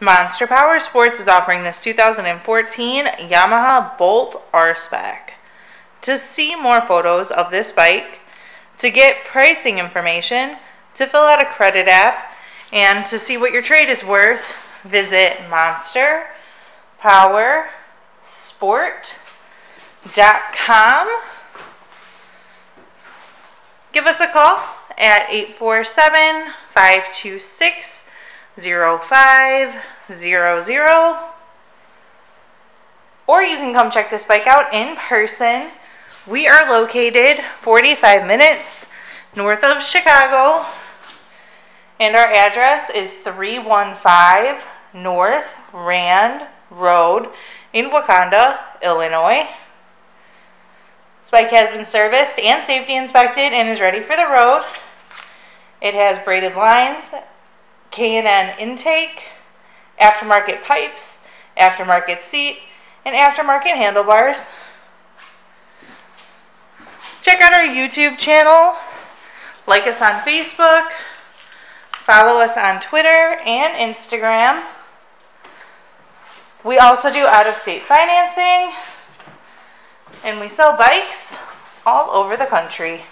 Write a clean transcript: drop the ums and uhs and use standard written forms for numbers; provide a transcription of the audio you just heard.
Monster Power Sports is offering this 2014 Yamaha Bolt R-Spec. To see more photos of this bike, to get pricing information, to fill out a credit app, and to see what your trade is worth, visit monsterpowersport.com. Give us a call at 847-526-0500, or you can come check this bike out in person. We are located 45 minutes north of Chicago, and our address is 315 North Rand Road in Wauconda, Illinois. This bike has been serviced and safety inspected and is ready for the road. It has braided lines, K&N intake, aftermarket pipes, aftermarket seat, and aftermarket handlebars. Check out our YouTube channel, like us on Facebook, follow us on Twitter and Instagram. We also do out-of-state financing, and we sell bikes all over the country.